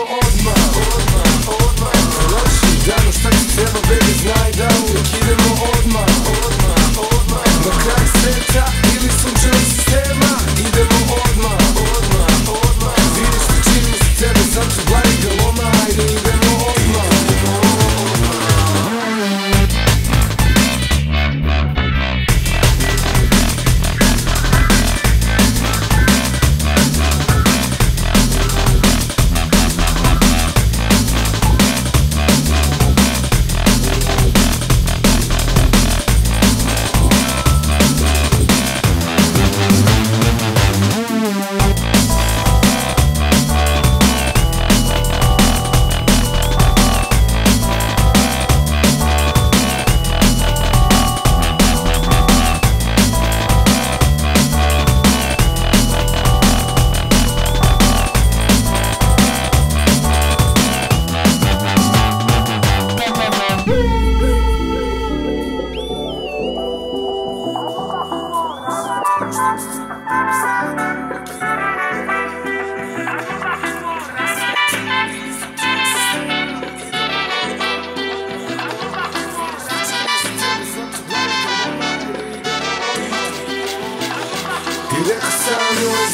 odmah, odmah, odmah. Loši dan, šta ti treba, baby, znaj da uvijek idemo odmah, odmah, odmah. Na kraj sveta ili sunčevog sistema, idemo odmah, odmah, odmah. Vidiš ti čini se tebe, sam ću glavi ga loma, ajde idemo odmah.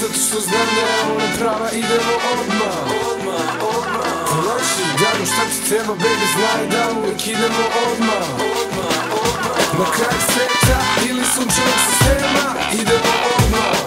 Zato što znam da je ona prava, idemo odmah, odmah, odmah. Loši dan, šta ti treba, baby, znaj da uvijek idemo odmah, odmah, odmah. Na kraj sveta ili sunčevog sistema, idemo odmah.